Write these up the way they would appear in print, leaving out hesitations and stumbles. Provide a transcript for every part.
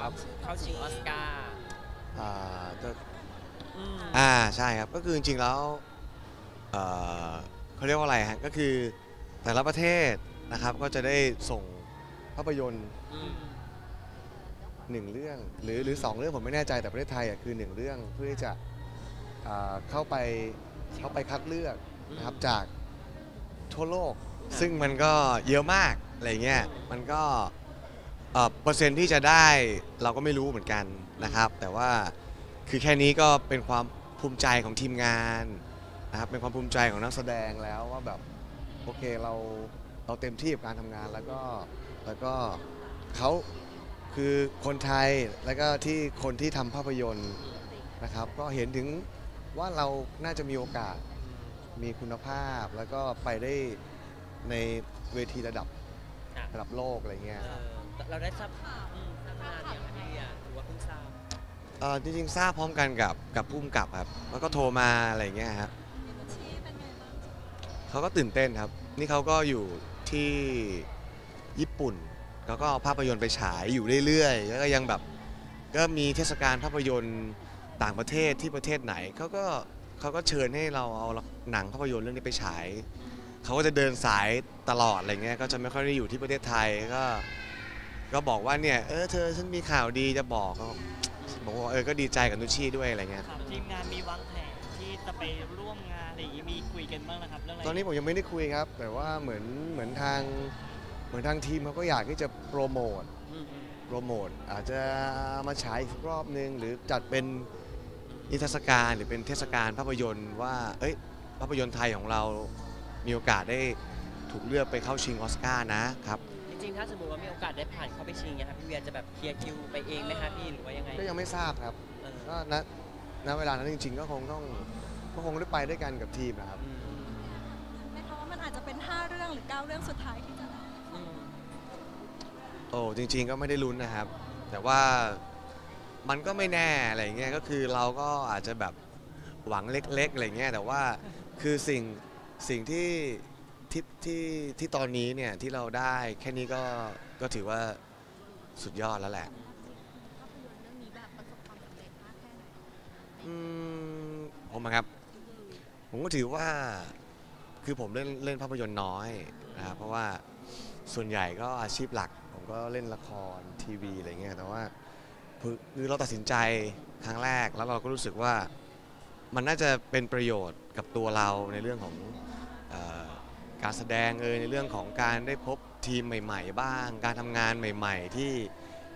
ครับเข้าชิงออสการ์ใช่ครับก็คือจริงๆแล้วเขาเรียกว่าอะไรฮะก็คือแต่ละประเทศนะครับก็จะได้ส่งภาพยนตร์1เรื่องหรือ2เรื่องผมไม่แน่ใจแต่ประเทศไทยคือ1เรื่องเพื่อจะเข้าไปคัดเลือกนะครับจากทั่วโลกซึ่งมันก็เยอะมากอะไรเงี้ยมันก็เปอร์เซ็นต์ที่จะได้เราก็ไม่รู้เหมือนกันนะครับแต่ว่าคือแค่นี้ก็เป็นความภูมิใจของทีมงานนะครับเป็นความภูมิใจของนักแสดงแล้วว่าแบบโอเคเราเต็มที่กับการทำงานแล้วก็เขาคือคนไทยแล้วก็ที่คนที่ทำภาพยนตร์นะครับก็เห็นถึงว่าเราน่าจะมีโอกาสมีคุณภาพแล้วก็ไปได้ในเวทีระดับโลกอะไรเงี้ยเราได้ทราบข่าวอย่างไรถือว่าเพิ่งทราบจริงๆทราบพร้อมกันกับผู้กำกับครับแล้วก็โทรมาอะไรเงี้ยครับเขาก็ตื่นเต้นครับนี่เขาก็อยู่ที่ญี่ปุ่นเขาก็ภาพยนตร์ไปฉายอยู่เรื่อยๆแล้วก็ยังแบบก็มีเทศกาลภาพยนตร์ต่างประเทศที่ประเทศไหนเขาก็เชิญให้เราเอาหนังภาพยนตร์เรื่องนี้ไปฉายเขาก็จะเดินสายตลอดอะไรเงี้ยก็จะไม่ค่อยได้อยู่ที่ประเทศไทยก็บอกว่าเนี่ยเธอฉันมีข่าวดีจะบอกว่าก็ดีใจกับนุชชี่ด้วยอะไรเงี้ยทีมงานมีวางแผนที่จะไปร่วมงานอะไรอย่างนี้มีคุยกันบ้างนะครับเรื่องอะไรตอนนี้ผมยังไม่ได้คุยครับแต่ว่าเหมือนทางทีมเขาก็อยากที่จะโปรโมทอาจจะมาฉายอีกรอบนึงหรือจัดเป็นนิทรรศการหรือเป็นเทศกาลภาพยนตร์ว่าภาพยนตร์ไทยของเรามีโอกาสได้ถูกเลือกไปเข้าชิงออสการ์นะครับจริงถ้าสมมติว่ามีโอกาสได้ผ่านเข้าไปชิงนะครับพี่เวียจะแบบเคลียร์คิวไปเองไหมครับพี่หรือว่ายังไงก็ยังไม่ทราบครับก็ณเวลานั้นจริงๆก็คงต้องได้ไปด้วยกันกับทีมนะครับไม่เพราะว่ามันอาจจะเป็น5เรื่องหรือ9เรื่องสุดท้ายที่จะได้โอ้จริงๆก็ไม่ได้ลุ้นนะครับแต่ว่ามันก็ไม่แน่อะไรเงี้ยก็คือเราก็อาจจะแบบหวังเล็กๆอะไรเงี้ยแต่ว่าคือสิ่งที่ตอนนี้เนี่ยที่เราได้แค่นี้ก็ถือว่าสุดยอดแล้วแหละผมครับผมก็ถือว่าคือผมเล่นภาพยนตร์น้อยนะครับเพราะว่าส่วนใหญ่ก็อาชีพหลักผมก็เล่นละครทีวีอะไรเงี้ยแต่ว่าคือเราตัดสินใจครั้งแรกแล้วเราก็รู้สึกว่ามันน่าจะเป็นประโยชน์กับตัวเราในเรื่องของการแสดงในเรื่องของการได้พบทีมใหม่ๆบ้างการทำงานใหม่ๆ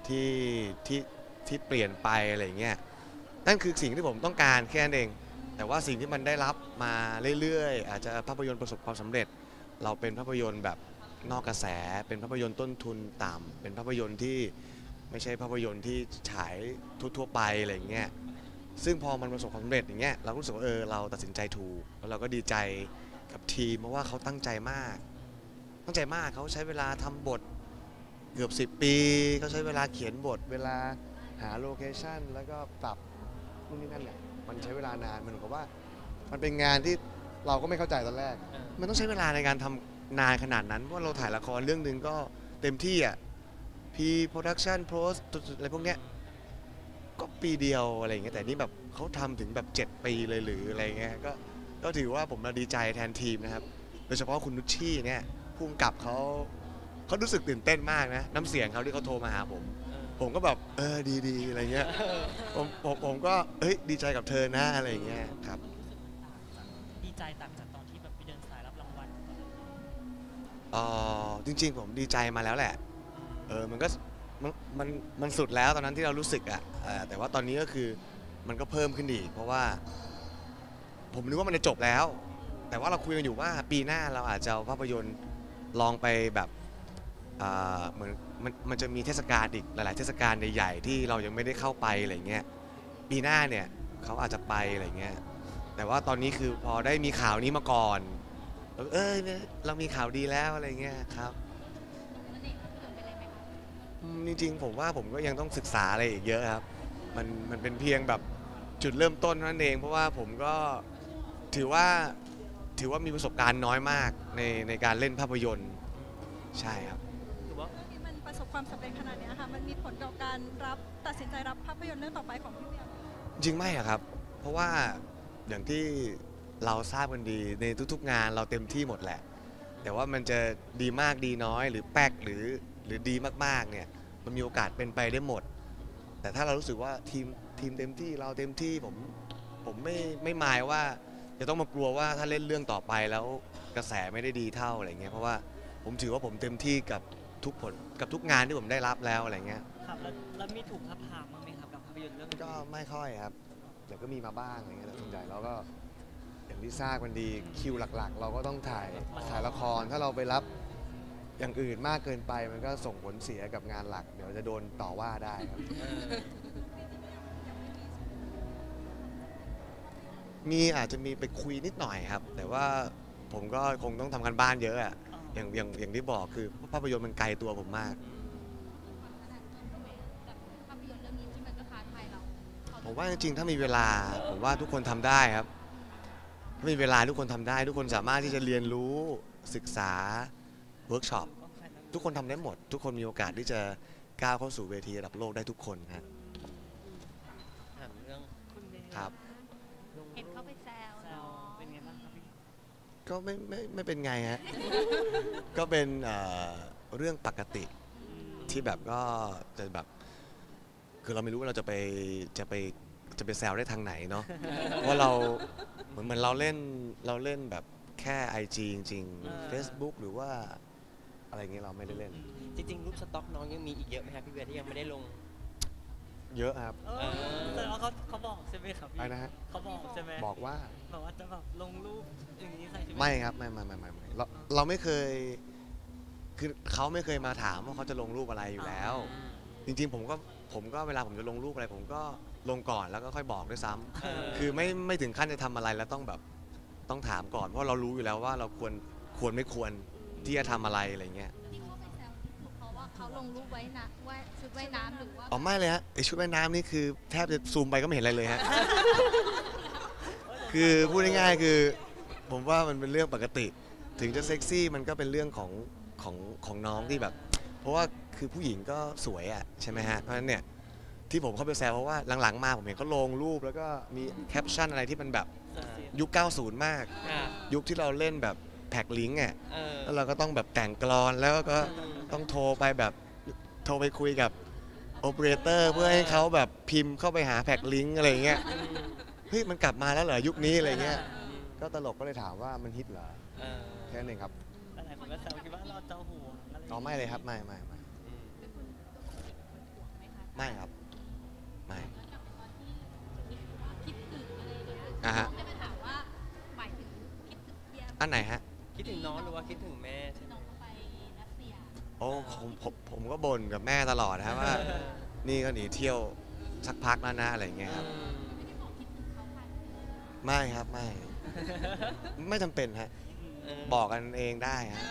ที่เปลี่ยนไปอะไรเงี้ยนั่นคือสิ่งที่ผมต้องการแค่นั้นเองแต่ว่าสิ่งที่มันได้รับมาเรื่อยๆอาจจะภาพยนตร์ประสบความสำเร็จเราเป็นภาพยนตร์แบบนอกกระแสเป็นภาพยนตร์ต้นทุนต่ำเป็นภาพยนตร์ที่ไม่ใช่ภาพยนตร์ที่ฉายทั่วไปอะไรเงี้ยซึ่งพอมันประสบความสำเร็จอย่างเงี้ยเรารู้สึกว่าเราตัดสินใจถูกแล้วเราก็ดีใจกับทีมเพราะว่าเขาตั้งใจมากเขาใช้เวลาทำบทเกือบ10ปีเขาใช้เวลาเขียนบทเวลาหาโลเคชั่นแล้วก็ปรับนู่นนี่นั่นเนี่ยมันใช้เวลานานมันเหมือนกับว่ามันเป็นงานที่เราก็ไม่เข้าใจตอนแรกมันต้องใช้เวลาในการทำนานขนาดนั้นเพราะเราถ่ายละครเรื่องนึงก็เต็มที่อ่ะPre-production post อะไรพวกเนี้ยก็ปีเดียวอะไรเงี้ยแต่นี่แบบเขาทำถึงแบบ7ปีเลยหรืออะไรเงี้ยก็ถือว่าผมดีใจแทนทีมนะครับโดยเฉพาะคุณนุชชี่เนี่ยภูมิกับเขารู้สึกตื่นเต้นมากนะน้ำเสียงเขาที่เขาโทรมาหาผมก็แบบดีอะไรเงี้ยผมก็ดีใจกับเธอนะอะไรเงี้ยครับดีใจต่างจากตอนที่แบบไปเดินสายรับรางวัลจริงๆผมดีใจมาแล้วแหละมันก็มันสุดแล้วตอนนั้นที่เรารู้สึกแต่ว่าตอนนี้ก็คือมันก็เพิ่มขึ้นอีกเพราะว่าผมนึกว่ามันจะจบแล้วแต่ว่าเราคุยกันอยู่ว่าปีหน้าเราอาจจะเอาภาพยนตร์ลองไปแบบเหมือนมันจะมีเทศกาลอีกหลายๆเทศกาลใหญ่ๆที่เรายังไม่ได้เข้าไปอะไรเงี้ยปีหน้าเนี่ยเขาอาจจะไปอะไรเงี้ยแต่ว่าตอนนี้คือพอได้มีข่าวนี้มาก่อนเรามีข่าวดีแล้วอะไรเงี้ยครับจริงๆผมว่าผมก็ยังต้องศึกษาอะไรอีกเยอะครับมันเป็นเพียงแบบจุดเริ่มต้นนั่นเองเพราะว่าผมก็ถือว่ามีประสบการณ์น้อยมากในการเล่นภาพยนตร์ใช่ครับถือว่าที่มันประสบความสำเร็จขนาดนี้ค่ะ ค่ะมันมีผลต่อการรับตัดสินใจรับภาพยนตร์เรื่องต่อไปของพี่เวียจริงไหมครับเพราะว่าอย่างที่เราทราบกันดีในทุกๆงานเราเต็มที่หมดแหละแต่ว่ามันจะดีมากดีน้อยหรือแป๊กหรือดีมากๆเนี่ยมันมีโอกาสเป็นไปได้หมดแต่ถ้าเรารู้สึกว่าทีมเต็มที่เราเต็มที่ผมไม่หมายว่าจะต้องมากลัวว่าถ้าเล่นเรื่องต่อไปแล้วกระแสไม่ได้ดีเท่าอะไรเงี้ยเพราะว่าผมถือว่าผมเต็มที่กับทุกผลกับทุกงานที่ผมได้รับแล้วอะไรเงี้ยครับแล้วมีถูกทับทามบ้างไหมครับกับภาพยนตร์เรื่องนี้ก็ไม่ค่อยครับแต่ก็มีมาบ้างอะไรเงี้ยแต่ส่วนใหญ่เราก็อย่างที่ทราบกันดีคิวหลักๆเราก็ต้องถ่ายละครถ้าเราไปรับอย่างอื่นมากเกินไปมันก็ส่งผลเสียกับงานหลักเดี๋ยวจะโดนต่อว่าได้ครับมีอาจจะมีไปคุยนิดหน่อยครับแต่ว่าผมก็คงต้องทำกันบ้านเยอะอะอย่างที่บอกคือภาพยนตร์มันไกลตัวผมมากผมว่าจริงๆถ้ามีเวลาผมว่าทุกคนทำได้ครับถ้ามีเวลาทุกคนทำได้ทุกคนสามารถที่จะเรียนรู้ศึกษาเวิร์กช็อปทุกคนทำได้หมดทุกคนมีโอกาสที่จะก้าวเข้าสู่เวทีระดับโลกได้ทุกคนฮะครับเห็นเขาไปแซวเป็นไงบ้างครับพี่ก็ไม่เป็นไงฮะก็เป็นเรื่องปกติที่แบบก็จะแบบคือเราไม่รู้ว่าเราจะไปแซวได้ทางไหนเนาะว่าเราเหมือนเราเล่นแบบแค่ IG จริงๆ Facebook หรือว่าอะไรเงี้ยเราไม่ได้เล่นจริงๆรูปสต็อกน้องยังมีอีกเยอะไหมครับพี่เวียที่ยังไม่ได้ลงเยอะครับแต่เขาบอกใช่ไหมครับพี่นะฮะเขาบอกใช่ไหมบอกว่าจะแบบลงรูปอย่างนี้ใช่ไหมไม่ครับไม่เราไม่เคยคือเขาไม่เคยมาถามว่าเขาจะลงรูปอะไรอยู่แล้วจริงๆผมก็เวลาผมจะลงรูปอะไรผมก็ลงก่อนแล้วก็ค่อยบอกด้วยซ้ำคือไม่ถึงขั้นจะทำอะไรแล้วต้องแบบต้องถามก่อนเพราะเรารู้อยู่แล้วว่าเราควรไม่ควรที่จะทำอะไรอะไรเงี้ยที่เขาไปแซวคือเพราะว่าเขาลงรูปไว้นะว่าชุดว่ายน้ำหรือว่าอ๋อไม่เลยฮะไอชุดว่ายน้ำนี่คือแทบจะซูมไปก็ไม่เห็นอะไรเลยฮะคือพูดง่ายๆคือผมว่ามันเป็นเรื่องปกติถึงจะเซ็กซี่มันก็เป็นเรื่องของน้องที่แบบเพราะว่าคือผู้หญิงก็สวยอ่ะใช่ไหมฮะเพราะฉะนั้นเนี่ยที่ผมเข้าไปแซวเพราะว่าหลังๆมาผมเห็นเขาลงรูปแล้วก็มีแคปชั่นอะไรที่มันแบบยุค 90 มากยุคที่เราเล่นแบบแพ็กลิงก์อ่ะแล้วเราก็ต้องแบบแต่งกลอนแล้วก็ต้องโทรไปคุยกับโอเปอเรเตอร์เพื่อให้เขาแบบพิมพ์เข้าไปหาแพ็กลิงก์อะไรเงี้ยเฮ้ยมันกลับมาแล้วเหรอยุคนี้อะไรเงี้ยก็ตลกก็เลยถามว่ามันฮิตเหรอแค่นั้นครับอะไรผมก็แซวคิดว่าเราเจ้าหัวอ๋อไม่เลยครับไม่ไม่ครับไม่อ่ะฮะอันไหนฮะคิดถึงน้องหรือว่าคิดถึงแม่ที่น้องไปรัสเซียโอ้ผมก็บ่นกับแม่ตลอดนะว่านี่ก็หนีเที่ยวสักพักแล้วนะอะไรอย่างเงี้ยครับไม่ครับไม่จำเป็นฮะบอกกันเองได้ฮะ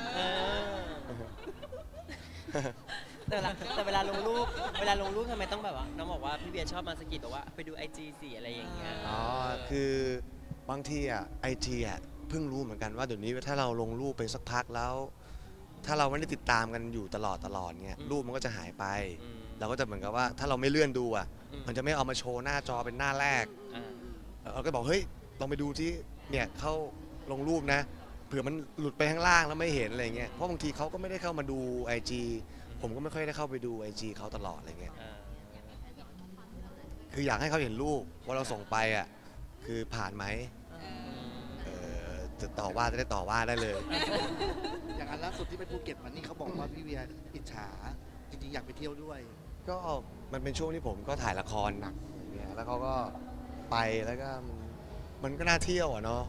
แต่เวลาลงรูปทำไมต้องแบบว่าน้องบอกว่าพี่เวียชอบมาสกิดบอกว่าไปดู IG สิอะไรอย่างเงี้ยอ๋อคือบางทีอ่ะ IG อ่ะเพิ่งรู้เหมือนกันว่าเดี๋ยวนี้ถ้าเราลงรูปไปสักพักแล้วถ้าเราไม่ได้ติดตามกันอยู่ตลอดเงี้ยรูปมันก็จะหายไปเราก็จะเหมือนกับว่าถ้าเราไม่เลื่อนดูอ่ะมันจะไม่เอามาโชว์หน้าจอเป็นหน้าแรกเราก็บอกเฮ้ยลองไปดูที่เนี่ยเข้าลงรูปนะเผื่อมันหลุดไปข้างล่างแล้วไม่เห็นอะไรเงี้ยเพราะบางทีเขาก็ไม่ได้เข้ามาดู IGผมก็ไม่ค่อยได้เข้าไปดู IG เขาตลอดอะไรเงี้ยคืออยากให้เขาเห็นรูปว่าเราส่งไปอ่ะคือผ่านไหมจะต่อว่าจะได้ต่อว่าได้เลยอย่างอันล่าสุดที่ไปภูเก็ตมันนี่เขาบอกว่าพี่เวียอิจฉาจริงๆอยากไปเที่ยวด้วยก็มันเป็นช่วงที่ผมก็ถ่ายละครหนักเนี่ยแล้วเขาก็ไปแล้วก็มันก็น่าเที่ยวอ่ะเนาะ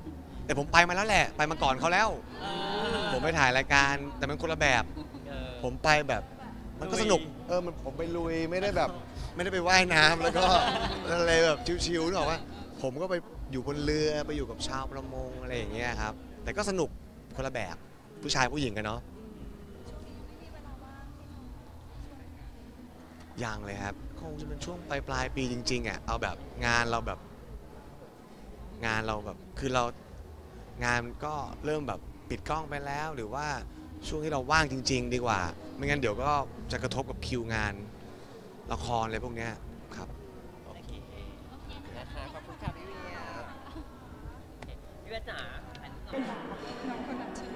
แต่ผมไปมาแล้วแหละไปมาก่อนเขาแล้วผมไปถ่ายรายการแต่มันคนละแบบผมไปแบบมันก็สนุกผมไปลุยไม่ได้แบบไม่ได้ไปว่ายน้ำแล้วก็อะไรแบบชิวๆนึกออกว่าผมก็ไปอยู่บนเรือไปอยู่กับชาวประมงอะไรอย่างเงี้ยครับแต่ก็สนุกคนละแบบผู้ชายผู้หญิงกันเนาะอย่างเลยครับคงจะเป็นช่วงปลายปีจริงๆอ่ะเอาแบบงานเราแบบคือเรางานก็เริ่มแบบปิดกล้องไปแล้วหรือว่าช่วงที่เราว่างจริงๆดีกว่าไม่งั้นเดี๋ยวก็จะกระทบกับคิวงาน ละครอะไรพวกนี้ครับโอเคนะคะขอบคุณค่ะพี่เวียพี่เวียจ๋าน้องคนนั้นชื่อ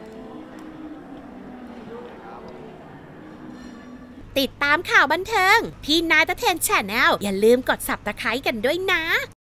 ติดตามข่าวบันเทิงพี่นายตะเทน Channel อย่าลืมกด Subscribe กันด้วยนะ